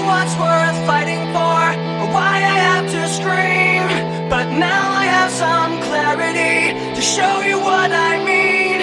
know what's worth fighting for, or why I have to scream. But now I have some clarity to show you what I mean.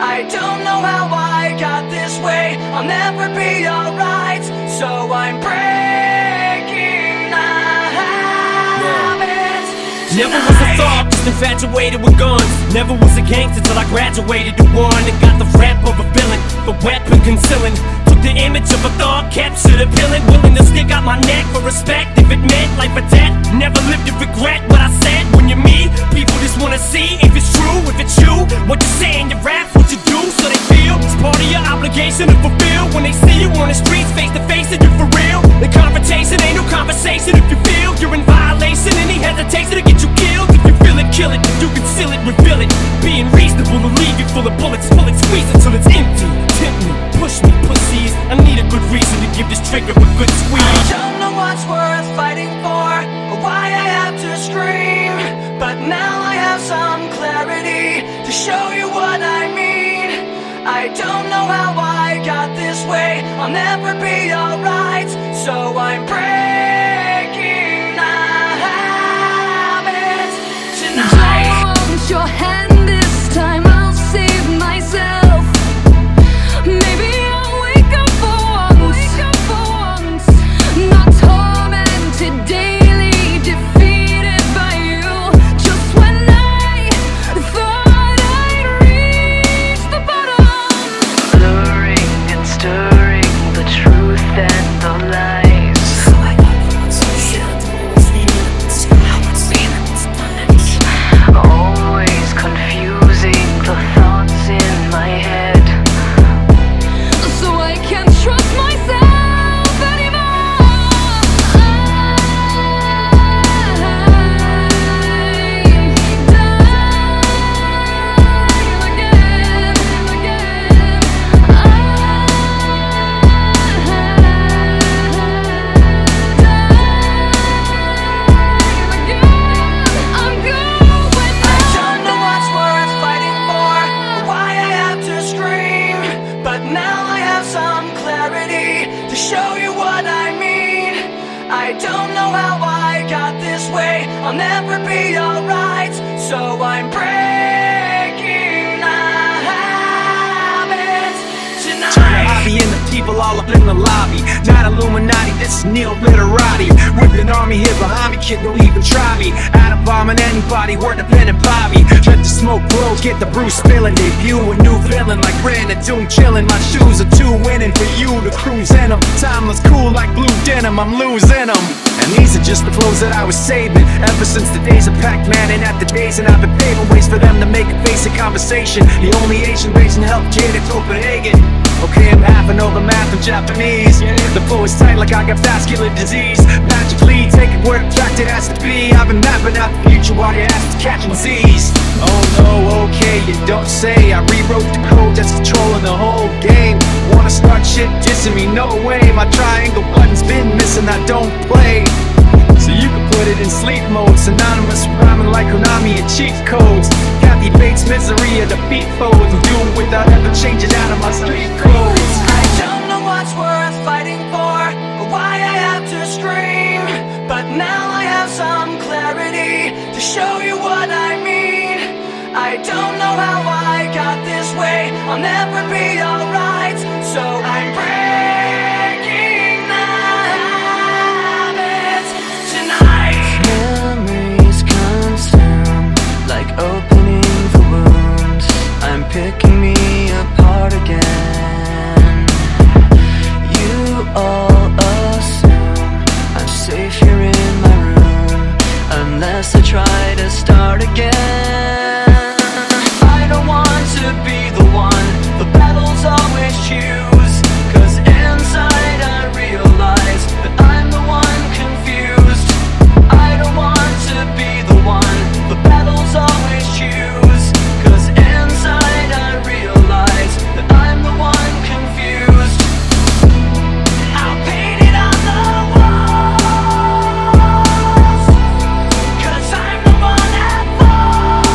I don't know how I got this way, I'll never be alright, so I'm breaking my habits. Never was a thought, just infatuated with guns. Never was a gangster till I graduated to one and got the rap of a villain, the weapon concealing. The image of a thought captured appealing, willing to stick out my neck for respect if it meant life or death. Never lived to regret what I said. When you're me, people just wanna see if it's true, if it's you, what you say in your raps, what you do, so they feel it's part of your obligation to fulfill. When they see you on the streets face to face and you're for real, the confrontation ain't no conversation. If you feel you're in violation, any hesitation to get you killed, if you feel it, kill it. You conceal it, reveal it, being reasonable will leave you full of bullets. Full it, squeeze it till it's empty. Tempt me, push me, pussies. I need a good reason to give this trigger a good squeeze. I don't know what's worth fighting for, or why I have to scream. But now I have some clarity to show you what I mean. I don't know how I got this way, I'll never be alright, so I'm breaking my habits tonight. Don't your hand this time, I'll save myself. Maybe I'll never be alright, so I'm breaking my habits tonight. Turn the hobby and the people all up in the lobby. Not Illuminati, that's neo-literati. With an army here behind me, kid, don't even try me. Out of bombing anybody, we're dependent Bobby. Let the smoke blow, get the brew spilling. Debut a new villain like Ren and Doom chilling. My shoes are too winning for you to cruise in them. Timeless, cool like blue denim, I'm losing them. And these are just the flows that I was saving ever since the days of Pac-Man and after days, and I've been paving ways for them to make a basic conversation. The only Asian race in healthcare to Copenhagen. Okay, I'm half and over math and Japanese. The flow is tight like I got vascular disease. Magically, take it where I'm attracted has to be. I've been mapping out the future while your ass is catching Z's. Oh no, okay, you don't say. I rewrote the code that's controlling the whole game. Wanna start shit dissing me? No way. My triangle button's been missing, I don't play. So you can put it in sleep mode, synonymous with rhyming like Konami and cheat codes. Kathy Bates' misery of defeat folds, do it without ever changing out of my street clothes. I don't know what's worth fighting for, or why I have to scream. But now I have some clarity to show you what I mean. I don't know how I got this way, I'll never be alright, so I'm breaking my memories consume, like opening the wounds. I'm picking me apart again. You all assume I'm safe here in my room, unless I try to start again. I don't want to be the one the battles always choose, 'cause inside I realize that I'm the one confused. I don't want to be the one the battles always choose, 'cause inside I realize that I'm the one confused. I'll paint it on the walls, 'cause I'm the one that falls.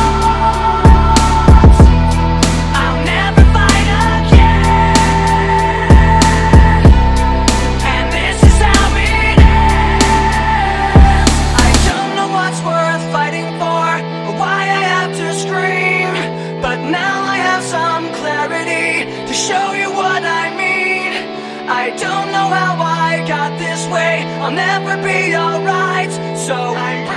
how I got this way. I'll never be alright, so I'm